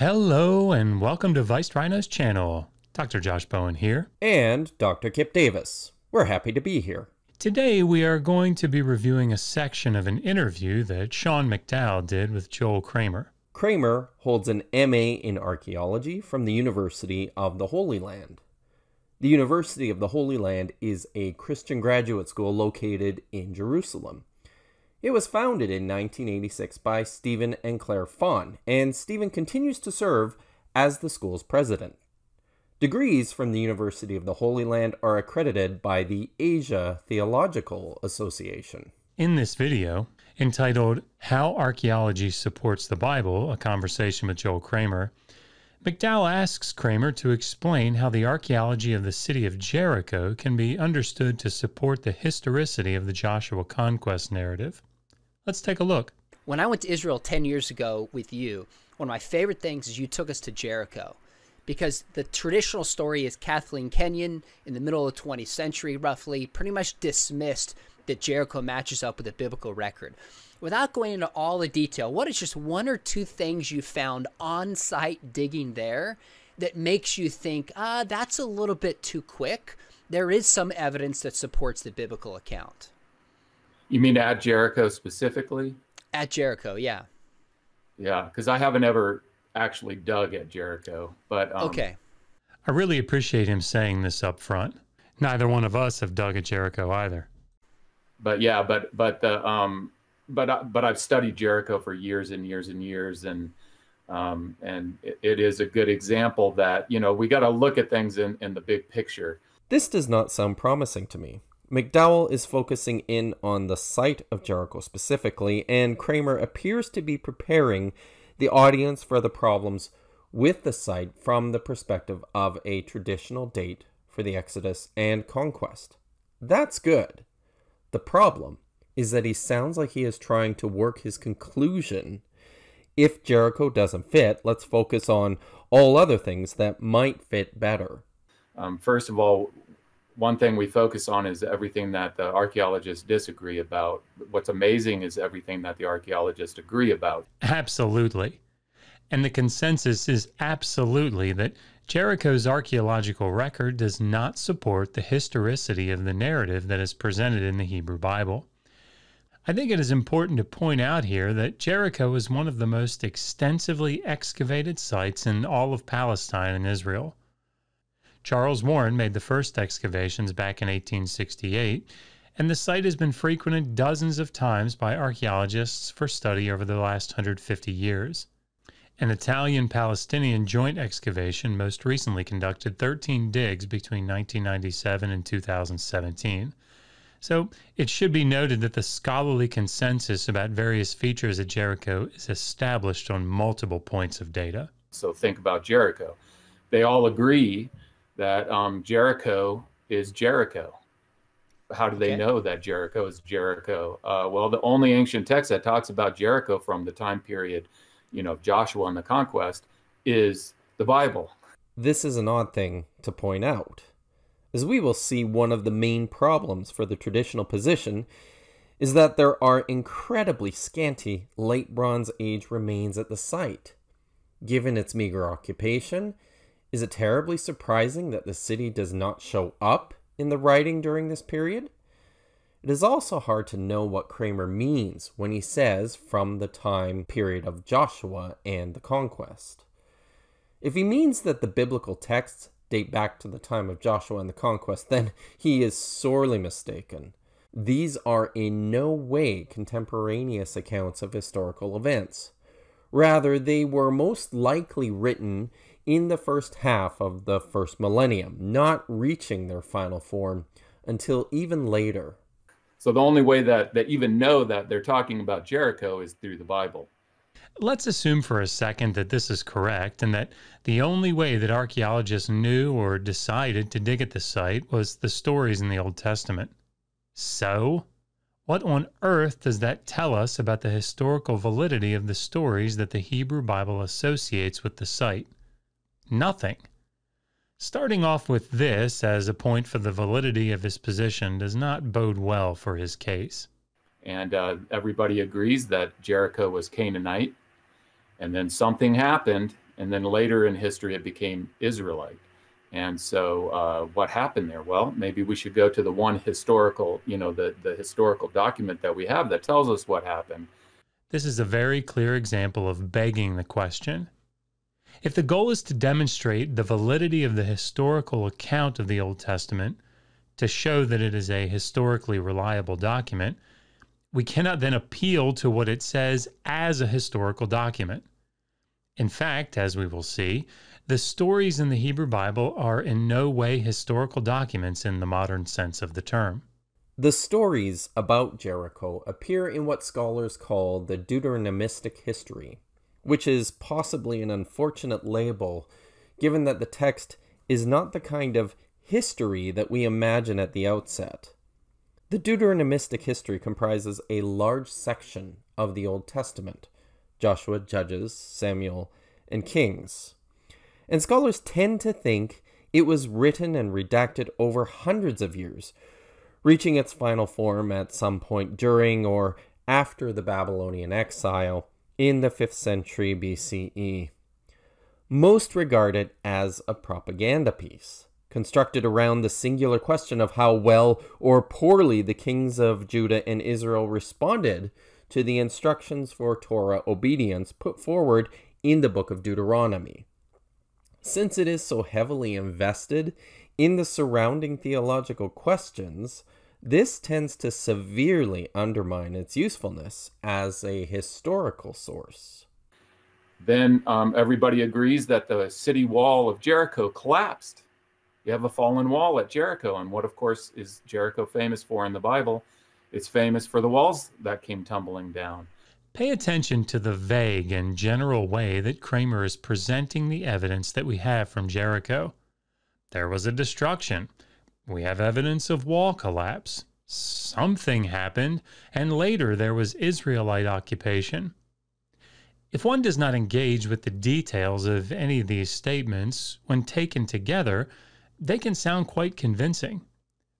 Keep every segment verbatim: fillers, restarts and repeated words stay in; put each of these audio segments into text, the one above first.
Hello and welcome to Vice Rhino's channel. Doctor Josh Bowen here. And Doctor Kipp Davis. We're happy to be here. Today we are going to be reviewing a section of an interview that Sean McDowell did with Joel Kramer. Kramer holds an M A in Archaeology from the University of the Holy Land. The University of the Holy Land is a Christian graduate school located in Jerusalem. It was founded in nineteen eighty-six by Stephen and Claire Fawn, and Stephen continues to serve as the school's president. Degrees from the University of the Holy Land are accredited by the Asia Theological Association. In this video, entitled How Archaeology Supports the Bible, a Conversation with Joel Kramer, McDowell asks Kramer to explain how the archaeology of the city of Jericho can be understood to support the historicity of the Joshua conquest narrative. Let's take a look. When I went to Israel ten years ago with you, one of my favorite things is you took us to Jericho, because the traditional story is Kathleen Kenyon in the middle of the twentieth century, roughly, pretty much dismissed that Jericho matches up with the biblical record. Without going into all the detail, what is just one or two things you found on-site digging there that makes you think, ah, that's a little bit too quick? There is some evidence that supports the biblical account. You mean at Jericho specifically? At Jericho, yeah. Yeah, because I haven't ever actually dug at Jericho. But um, okay. I really appreciate him saying this up front. Neither one of us have dug at Jericho either. But yeah, but but the um, but but I've studied Jericho for years and years and years, and um, and it, it is a good example that, you know, we got to look at things in in the big picture. This does not sound promising to me. McDowell is focusing in on the site of Jericho specifically, and Kramer appears to be preparing the audience for the problems with the site from the perspective of a traditional date for the Exodus and conquest. That's good. The problem is that he sounds like he is trying to work his conclusion. If Jericho doesn't fit, let's focus on all other things that might fit better. Um, first of all, one thing we focus on is everything that the archaeologists disagree about. What's amazing is everything that the archaeologists agree about. Absolutely. And the consensus is absolutely that Jericho's archaeological record does not support the historicity of the narrative that is presented in the Hebrew Bible. I think it is important to point out here that Jericho is one of the most extensively excavated sites in all of Palestine and Israel. Charles Warren made the first excavations back in eighteen sixty-eight, and the site has been frequented dozens of times by archaeologists for study over the last one hundred fifty years. An Italian-Palestinian joint excavation most recently conducted thirteen digs between nineteen ninety-seven and two thousand seventeen. So it should be noted that the scholarly consensus about various features at Jericho is established on multiple points of data. So think about Jericho. They all agree that um, Jericho is Jericho. How do they okay. know that Jericho is Jericho? Uh, well, the only ancient text that talks about Jericho from the time period, you know, Joshua and the conquest, is the Bible. This is an odd thing to point out. As we will see, one of the main problems for the traditional position is that there are incredibly scanty late Bronze Age remains at the site. Given its meager occupation, is it terribly surprising that the city does not show up in the writing during this period? It is also hard to know what Kramer means when he says from the time period of Joshua and the conquest. If he means that the biblical texts date back to the time of Joshua and the conquest, then he is sorely mistaken. These are in no way contemporaneous accounts of historical events. Rather, they were most likely written in the first half of the first millennium, not reaching their final form until even later. So the only way that they even know that they're talking about Jericho is through the Bible. Let's assume for a second that this is correct and that the only way that archaeologists knew or decided to dig at the site was the stories in the Old Testament. So, what on earth does that tell us about the historical validity of the stories that the Hebrew Bible associates with the site? Nothing. Starting off with this as a point for the validity of his position does not bode well for his case. And uh, everybody agrees that Jericho was Canaanite, and then something happened, And then later in history, it became Israelite. And so uh, what happened there? Well, maybe we should go to the one historical, you know, the, the historical document that we have that tells us what happened. This is a very clear example of begging the question. If the goal is to demonstrate the validity of the historical account of the Old Testament, to show that it is a historically reliable document, we cannot then appeal to what it says as a historical document. In fact, as we will see, the stories in the Hebrew Bible are in no way historical documents in the modern sense of the term. The stories about Jericho appear in what scholars call the Deuteronomistic history, which is possibly an unfortunate label, given that the text is not the kind of history that we imagine at the outset. The Deuteronomistic history comprises a large section of the Old Testament, Joshua, Judges, Samuel, and Kings, and scholars tend to think it was written and redacted over hundreds of years, reaching its final form at some point during or after the Babylonian exile in the fifth century B C E. Most regard it as a propaganda piece, constructed around the singular question of how well or poorly the kings of Judah and Israel responded to the instructions for Torah obedience put forward in the book of Deuteronomy. Since it is so heavily invested in the surrounding theological questions, this tends to severely undermine its usefulness as a historical source. Then um, everybody agrees that the city wall of Jericho collapsed. You have a fallen wall at Jericho, and what, of course, is Jericho famous for in the Bible? It's famous for the walls that came tumbling down. Pay attention to the vague and general way that Kramer is presenting the evidence that we have from Jericho. There was a destruction. We have evidence of wall collapse. Something happened, and later there was Israelite occupation. If one does not engage with the details of any of these statements, when taken together, they can sound quite convincing.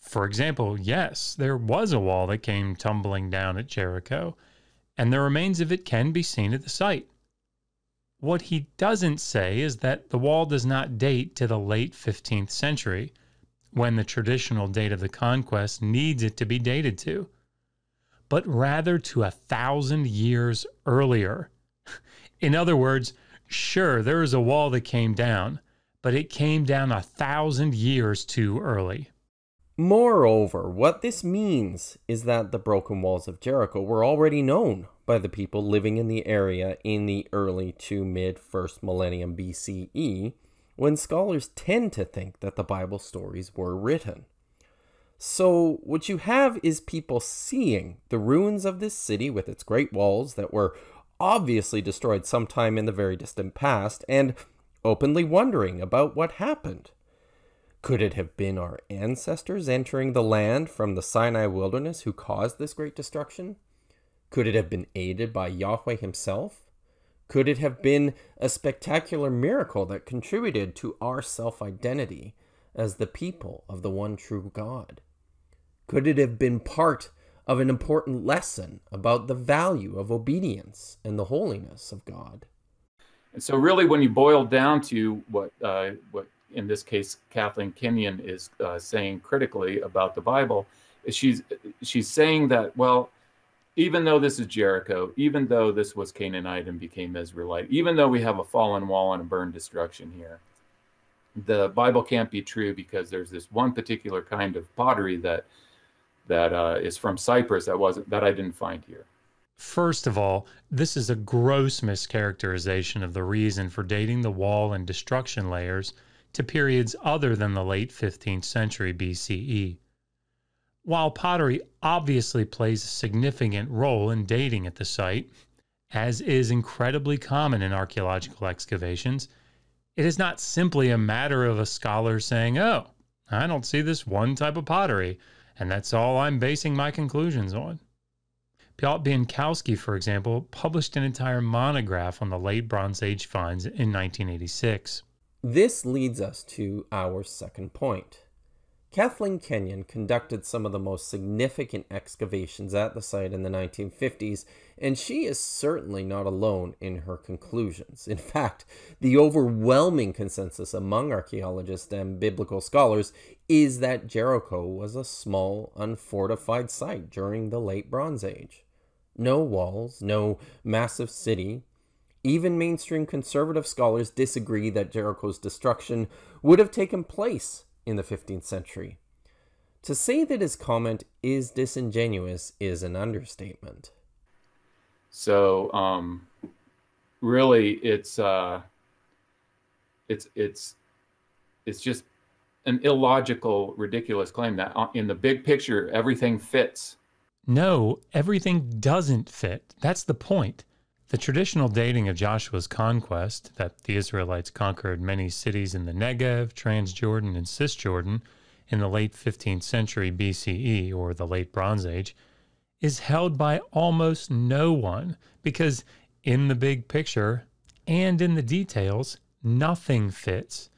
For example, yes, there was a wall that came tumbling down at Jericho, and the remains of it can be seen at the site. What he doesn't say is that the wall does not date to the late fifteenth century, when the traditional date of the conquest needs it to be dated to, but rather to a thousand years earlier. In other words, sure, there is a wall that came down, but it came down a thousand years too early. Moreover, what this means is that the broken walls of Jericho were already known by the people living in the area in the early to mid first millennium B C E, when scholars tend to think that the Bible stories were written. So what you have is people seeing the ruins of this city with its great walls that were obviously destroyed sometime in the very distant past, and openly wondering about what happened. Could it have been our ancestors entering the land from the Sinai wilderness who caused this great destruction? Could it have been aided by Yahweh himself? Could it have been a spectacular miracle that contributed to our self-identity as the people of the one true God? Could it have been part of an important lesson about the value of obedience and the holiness of God? And so really, when you boil down to what, uh, what in this case, Kathleen Kenyon is uh, saying critically about the Bible, she's, she's saying that, well, even though this is Jericho, even though this was Canaanite and became Israelite, even though we have a fallen wall and a burned destruction here, the Bible can't be true because there's this one particular kind of pottery that that uh, is from Cyprus that wasn't that I didn't find here. First of all, this is a gross mischaracterization of the reason for dating the wall and destruction layers to periods other than the late fifteenth century B C E. While pottery obviously plays a significant role in dating at the site, as is incredibly common in archaeological excavations, it is not simply a matter of a scholar saying, oh, I don't see this one type of pottery, and that's all I'm basing my conclusions on. Piotr Bienkowski, for example, published an entire monograph on the late Bronze Age finds in nineteen eighty-six. This leads us to our second point. Kathleen Kenyon conducted some of the most significant excavations at the site in the nineteen fifties, and she is certainly not alone in her conclusions. In fact, the overwhelming consensus among archaeologists and biblical scholars is that Jericho was a small, unfortified site during the Late Bronze Age. No walls, no massive city. Even mainstream conservative scholars disagree that Jericho's destruction would have taken place in the fifteenth century. To say that his comment is disingenuous is an understatement. So um, really, it's uh, it's it's it's just an illogical, ridiculous claim that in the big picture everything fits. No, everything doesn't fit. That's the point. The traditional dating of Joshua's conquest, that the Israelites conquered many cities in the Negev, Transjordan, and Cisjordan in the late fifteenth century B C E, or the Late Bronze Age, is held by almost no one, because in the big picture and in the details, nothing fits.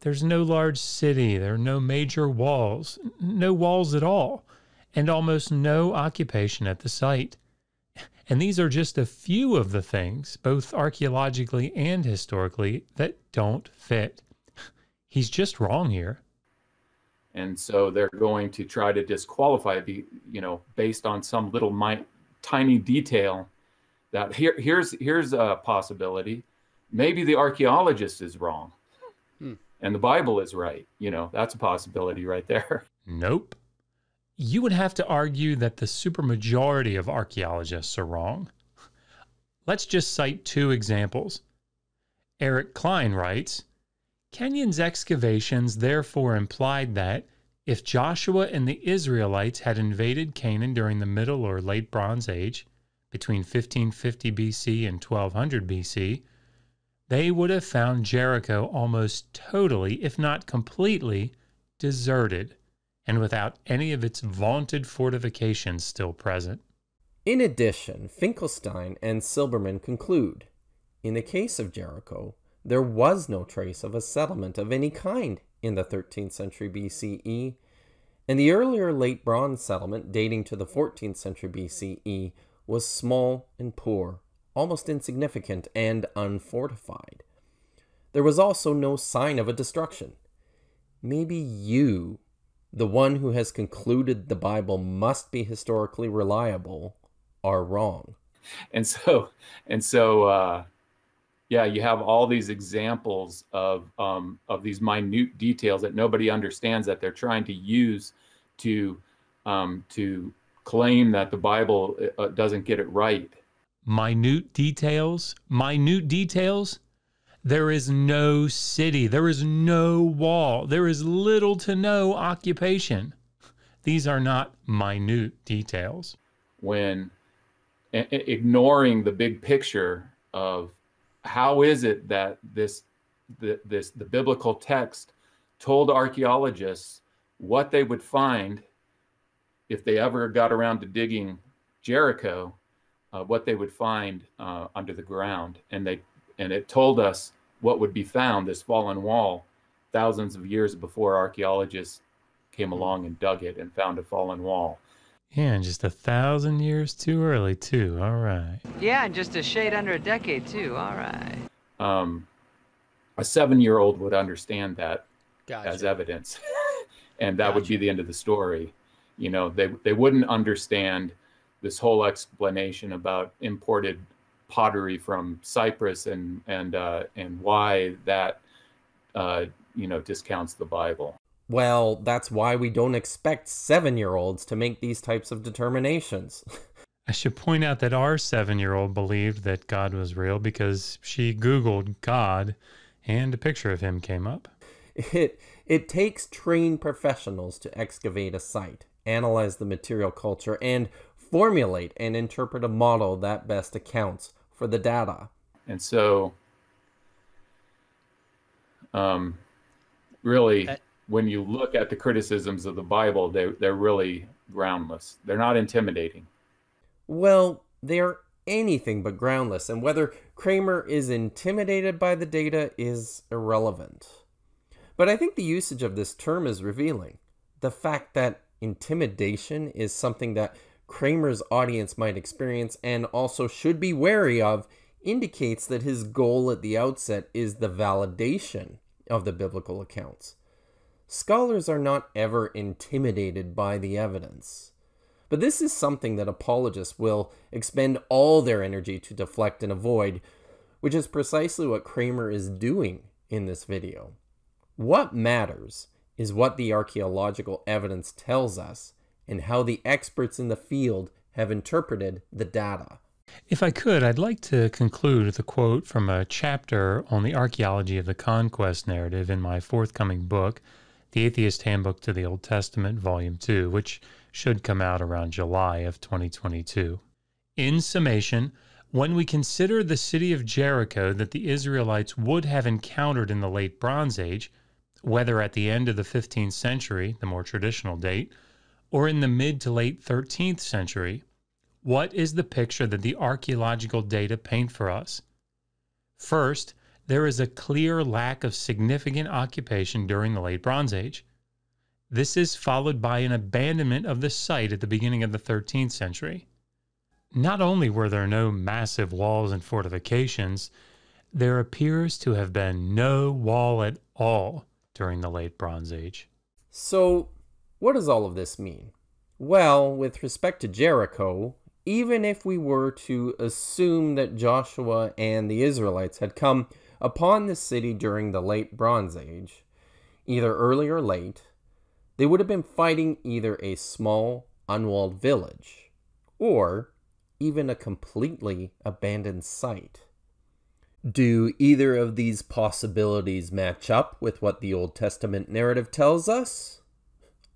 There's no large city, there are no major walls, no walls at all, and almost no occupation at the site. And these are just a few of the things, both archaeologically and historically, that don't fit. He's just wrong here. And so they're going to try to disqualify the, you know, based on some little mi tiny detail that here, here's, here's a possibility. Maybe the archaeologist is wrong hmm. and the Bible is right. You know, that's a possibility right there. Nope. You would have to argue that the supermajority of archaeologists are wrong. Let's just cite two examples. Eric Cline writes, Kenyon's excavations therefore implied that if Joshua and the Israelites had invaded Canaan during the Middle or Late Bronze Age, between fifteen fifty B C and twelve hundred B C, they would have found Jericho almost totally, if not completely, deserted, and without any of its vaunted fortifications still present. In addition, Finkelstein and Silberman conclude, in the case of Jericho, there was no trace of a settlement of any kind in the thirteenth century B C E, and the earlier Late Bronze settlement dating to the fourteenth century B C E was small and poor, almost insignificant and unfortified. There was also no sign of a destruction. Maybe you, the one who has concluded the Bible must be historically reliable, are wrong. And so, and so, uh, yeah, you have all these examples of, um, of these minute details that nobody understands that they're trying to use to, um, to claim that the Bible uh, doesn't get it right. Minute details, minute details. There is no city, there is no wall, there is little to no occupation. These are not minute details. When ignoring the big picture of how is it that this, the, this, the biblical text told archaeologists what they would find if they ever got around to digging Jericho, uh, what they would find uh, under the ground, and they and it told us what would be found, this fallen wall, thousands of years before archaeologists came along and dug it and found a fallen wall. Yeah, and just a thousand years too early, too. All right. Yeah, and just a shade under a decade, too. All right. Um, a seven-year-old would understand that gotcha. as evidence, and that gotcha. would be the end of the story. You know, they, they wouldn't understand this whole explanation about imported pottery from Cyprus and and uh, and why that uh, you know discounts the Bible. Well, that's why we don't expect seven-year-olds to make these types of determinations. I should point out that our seven-year-old believed that God was real because she Googled God and a picture of him came up. It it takes trained professionals to excavate a site, analyze the material culture, and formulate and interpret a model that best accounts for the data. And so, um, really, I, when you look at the criticisms of the Bible, they, they're really groundless. They're not intimidating. Well, they're anything but groundless, and whether Kramer is intimidated by the data is irrelevant. But I think the usage of this term is revealing. the fact that intimidation is something that Kramer's audience might experience and also should be wary of indicates that his goal at the outset is the validation of the biblical accounts. Scholars are not ever intimidated by the evidence, but this is something that apologists will expend all their energy to deflect and avoid, which is precisely what Kramer is doing in this video. What matters is what the archaeological evidence tells us and how the experts in the field have interpreted the data. If I could, I'd like to conclude with a quote from a chapter on the archaeology of the conquest narrative in my forthcoming book, The Atheist Handbook to the Old Testament, Volume two, which should come out around July of twenty twenty-two. In summation, when we consider the city of Jericho that the Israelites would have encountered in the Late Bronze Age, whether at the end of the fifteenth century, the more traditional date, or in the mid to late thirteenth century, what is the picture that the archaeological data paint for us? First, there is a clear lack of significant occupation during the Late Bronze Age. This is followed by an abandonment of the site at the beginning of the thirteenth century. Not only were there no massive walls and fortifications, there appears to have been no wall at all during the Late Bronze Age. So, what does all of this mean? Well, with respect to Jericho, even if we were to assume that Joshua and the Israelites had come upon the city during the Late Bronze Age, either early or late, they would have been fighting either a small, unwalled village, or even a completely abandoned site. Do either of these possibilities match up with what the Old Testament narrative tells us?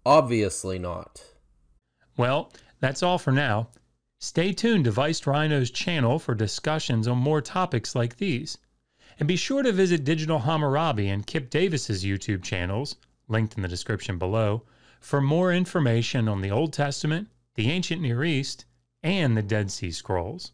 Obviously not. Well, that's all for now. Stay tuned to Vice Rhino's channel for discussions on more topics like these. And be sure to visit Digital Hammurabi and Kipp Davis's YouTube channels, linked in the description below, for more information on the Old Testament, the Ancient Near East, and the Dead Sea Scrolls.